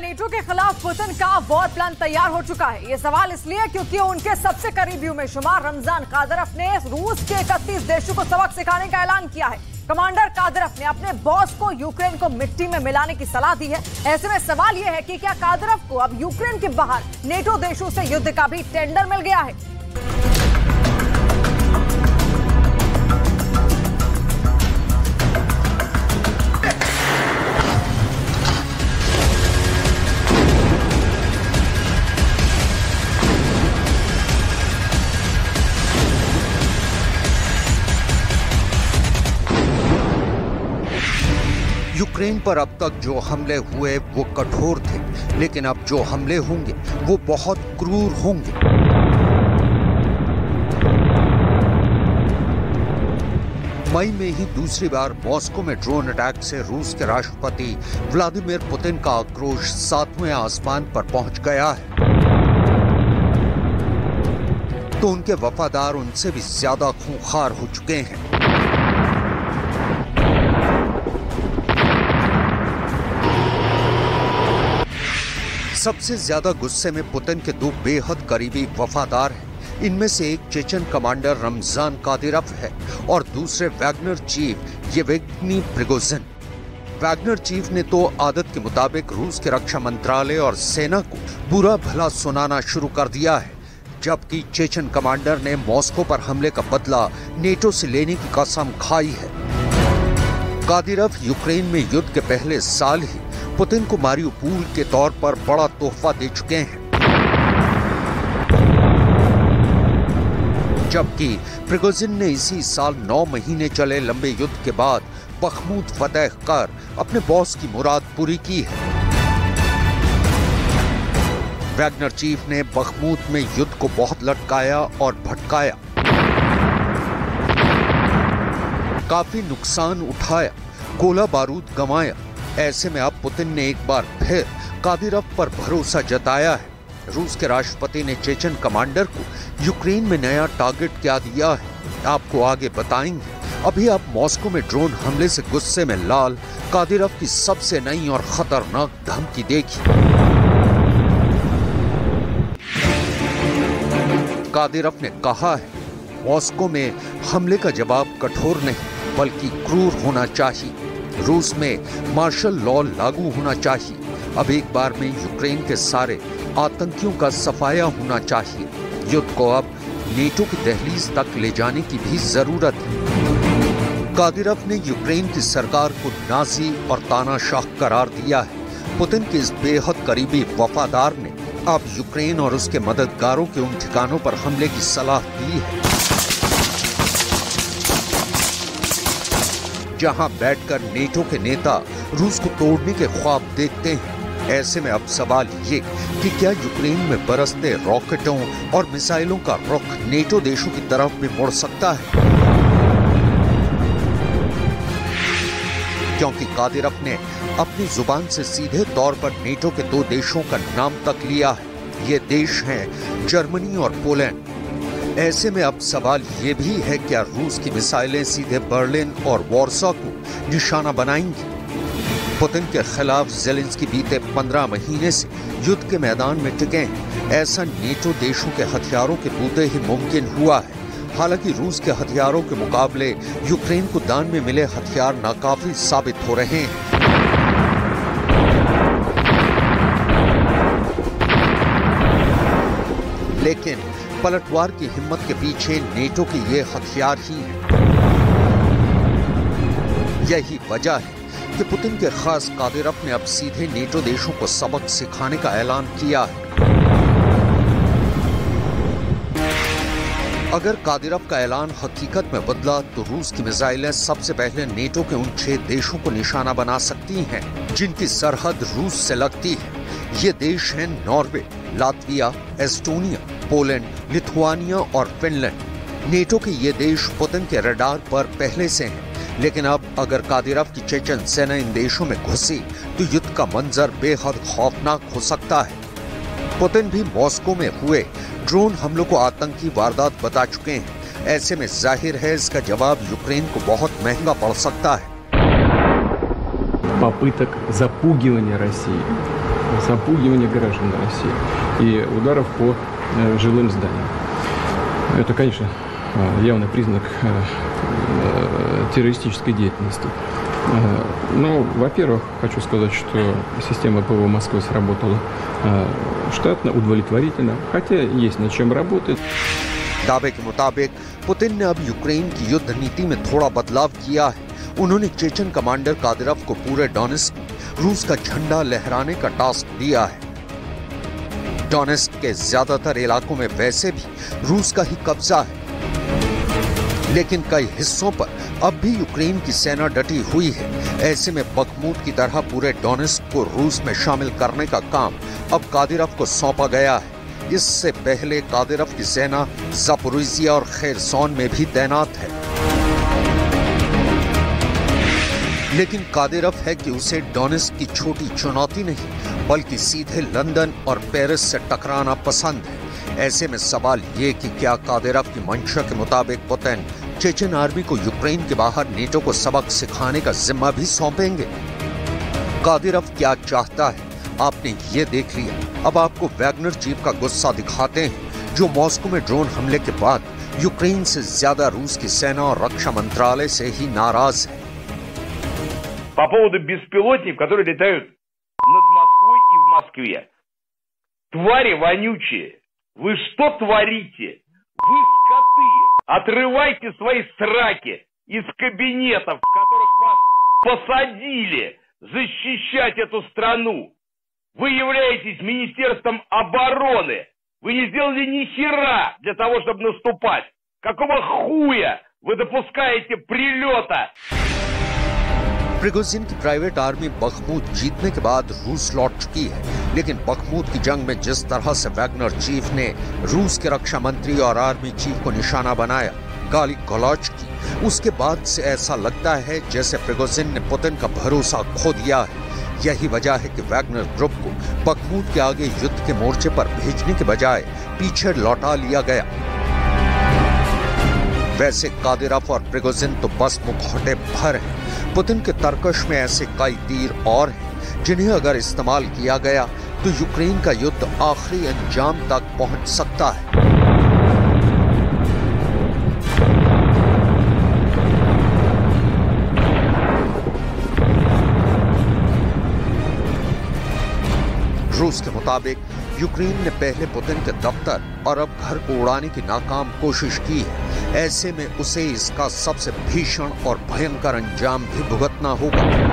NATO के खिलाफ Putin का वॉर प्लान तैयार हो चुका है। ये सवाल इसलिए क्योंकि उनके सबसे करीबियों में शुमार रमजान कादिरोव ने रूस के 31 देशों को सबक सिखाने का ऐलान किया है। कमांडर कादिरोव ने अपने बॉस को यूक्रेन को मिट्टी में मिलाने की सलाह दी है। ऐसे में सवाल यह है कि क्या कादिरोव को अब यूक्रेन के बाहर नेटो देशों से युद्ध का भी टेंडर मिल गया है। यूक्रेन पर अब तक जो हमले हुए वो कठोर थे, लेकिन अब जो हमले होंगे वो बहुत क्रूर होंगे। मई में ही दूसरी बार मॉस्को में ड्रोन अटैक से रूस के राष्ट्रपति व्लादिमीर पुतिन का आक्रोश 7वें आसमान पर पहुंच गया है, तो उनके वफादार उनसे भी ज्यादा खूंखार हो चुके हैं। सबसे ज्यादा गुस्से में पुतिन के दो बेहद करीबी वफादार हैं। इनमें से एक चेचन कमांडर रमजान कादिरोव है और दूसरे Wagner chief Yevgeny Prigozhin. Wagner chief ने तो आदत के मुताबिक रूस के रक्षा मंत्रालय और सेना को बुरा भला सुनाना शुरू कर दिया है, जबकि चेचन कमांडर ने मॉस्को पर हमले का बदला नेटो से लेने की कसम खाई है। कादिरोव यूक्रेन में युद्ध के पहले साल ही पुतिन को मारियुपोल के तौर पर बड़ा तोहफा दे चुके हैं, जबकि प्रिगोजिन ने इसी साल 9 महीने चले लंबे युद्ध के बाद बखमूत फतेह कर अपने बॉस की मुराद पूरी की है। वैगनर चीफ ने बखमूत में युद्ध को बहुत लटकाया और भटकाया, काफी नुकसान उठाया, गोला बारूद गंवाया। ऐसे में अब पुतिन ने एक बार फिर कादिरोव पर भरोसा जताया है। रूस के राष्ट्रपति ने चेचन कमांडर को यूक्रेन में नया टारगेट क्या दिया है, आपको आगे बताएंगे। अभी आप मॉस्को में ड्रोन हमले से गुस्से में लाल कादिरोव की सबसे नई और खतरनाक धमकी देखिए। कादिरोव ने कहा है मॉस्को में हमले का जवाब कठोर नहीं बल्कि क्रूर होना चाहिए। रूस में मार्शल लॉ लागू होना चाहिए। अब एक बार में यूक्रेन के सारे आतंकियों का सफाया होना चाहिए। युद्ध को अब नेटो की दहलीज तक ले जाने की भी जरूरत है। कादिरोव ने यूक्रेन की सरकार को नाजी और तानाशाह करार दिया है। पुतिन के इस बेहद करीबी वफादार ने अब यूक्रेन और उसके मददगारों के उन ठिकानों पर हमले की सलाह दी है जहां बैठकर नेटो के नेता रूस को तोड़ने के ख्वाब देखते हैं। ऐसे में अब सवाल ये कि क्या यूक्रेन में बरसते रॉकेटों और मिसाइलों का रुख नेटो देशों की तरफ भी मुड़ सकता है, क्योंकि कादिरोव ने अपनी जुबान से सीधे तौर पर नेटो के 2 देशों का नाम तक लिया है। ये देश हैं जर्मनी और पोलैंड। ऐसे में अब सवाल ये भी है क्या रूस की मिसाइलें सीधे बर्लिन और वारसा को निशाना बनाएंगी। पुतिन के खिलाफ ज़ेलेंस्की बीते 15 महीने से युद्ध के मैदान में टिके हैं। ऐसा नेटो देशों के हथियारों के बूते ही मुमकिन हुआ है। हालांकि रूस के हथियारों के मुकाबले यूक्रेन को दान में मिले हथियार नाकाफी साबित हो रहे हैं। लेकिन पलटवार की हिम्मत के पीछे नेटो के ये हथियार ही हैं। यही वजह है कि पुतिन के खास कादिरोव ने अब सीधे नेटो देशों को सबक सिखाने का ऐलान किया है। अगर कादिरोव का ऐलान हकीकत में बदला तो रूस की मिसाइलें सबसे पहले नेटो के उन 6 देशों को निशाना बना सकती हैं जिनकी सरहद रूस से लगती है। ये देश हैं Norway, Latvia, Estonia, Poland, Lithuania और फिनलैंड। नेटो के ये देश पुतिन के रडार पर पहले से हैं, लेकिन अब अगर कादिरोव की चेचन सेना इन देशों में घुसी तो युद्ध का मंजर बेहद खौफनाक हो सकता है। पुतिन भी मॉस्को में हुए ड्रोन हमलों को आतंकी वारदात बता चुके हैं। ऐसे में जाहिर है इसका जवाब यूक्रेन को बहुत महंगा पड़ सकता है। запугивания граждан России и ударов по жилым зданиям. Это, конечно, явный признак террористической деятельности. Ну, во-первых, хочу сказать, что система ПВО Москвы сработала штатно, удовлетворительно, хотя есть над чем работать. दावे के मुताबिक पुतिन ने अब यूक्रेन की युद्ध नीति में थोड़ा बदलाव किया है। उन्होंने चेचन कमांडर कादिरोव को पूरे डोनेस्क में रूस का झंडा लहराने का टास्क दिया है। डोनेस्क के ज्यादातर इलाकों में वैसे भी रूस का ही कब्जा है, लेकिन कई हिस्सों पर अब भी यूक्रेन की सेना डटी हुई है। ऐसे में बखमूत की तरह पूरे डोनेस्क को रूस में शामिल करने का काम अब कादिरोव को सौंपा गया है। इससे पहले कादिरोव की सेना ज़ापोरिज़िया और खैरसोन में भी तैनात है, लेकिन कादिरोव है कि उसे डोनेस्क की छोटी चुनौती नहीं बल्कि सीधे लंदन और पेरिस से टकराना पसंद है। ऐसे में सवाल ये कि क्या कादिरोव की मंशा के मुताबिक पुतिन चेचन आर्मी को यूक्रेन के बाहर नेटो को सबक सिखाने का जिम्मा भी सौंपेंगे। कादिरोव क्या चाहता है आपने ये देख लिया। अब आपको वैगनर जीप का गुस्सा दिखाते हैं, जो मॉस्को में ड्रोन हमले के बाद यूक्रेन से ज्यादा रूस की सेना और रक्षा मंत्रालय से ही नाराज है। По поводу беспилотников, которые летают над Москвой и в Москве. Твари вонючие, вы что творите? Вы скоты, отрывайте свои сраки из кабинетов, в которых вас посадили, защищать эту страну. Вы являетесь Министерством обороны. Вы не сделали ни хера для того, чтобы наступать. Какого хуя вы допускаете прилета? प्रिगोजिन की प्राइवेट आर्मी बखमूत जीतने के बाद रूस लौट चुकी है, लेकिन बखमूत की जंग में जिस तरह से वैगनर चीफ ने रूस के रक्षा मंत्री और आर्मी चीफ को निशाना बनाया, गाली गलौज की, उसके बाद से ऐसा लगता है जैसे प्रिगोजिन ने पुतिन का भरोसा खो दिया है। यही वजह है कि वैगनर ग्रुप को बखमूत के आगे युद्ध के मोर्चे पर भेजने के बजाय पीछे लौटा लिया गया। वैसे कादिरोव और प्रिगोजिन तो बस मुखौटे भर हैं। पुतिन के तर्कश में ऐसे कई तीर और हैं जिन्हें अगर इस्तेमाल किया गया तो यूक्रेन का युद्ध आखिरी अंजाम तक पहुंच सकता है। रूस के मुताबिक यूक्रेन ने पहले पुतिन के दफ्तर और अब घर को उड़ाने की नाकाम कोशिश की है। ऐसे में उसे इसका सबसे भीषण और भयंकर अंजाम भी भुगतना होगा।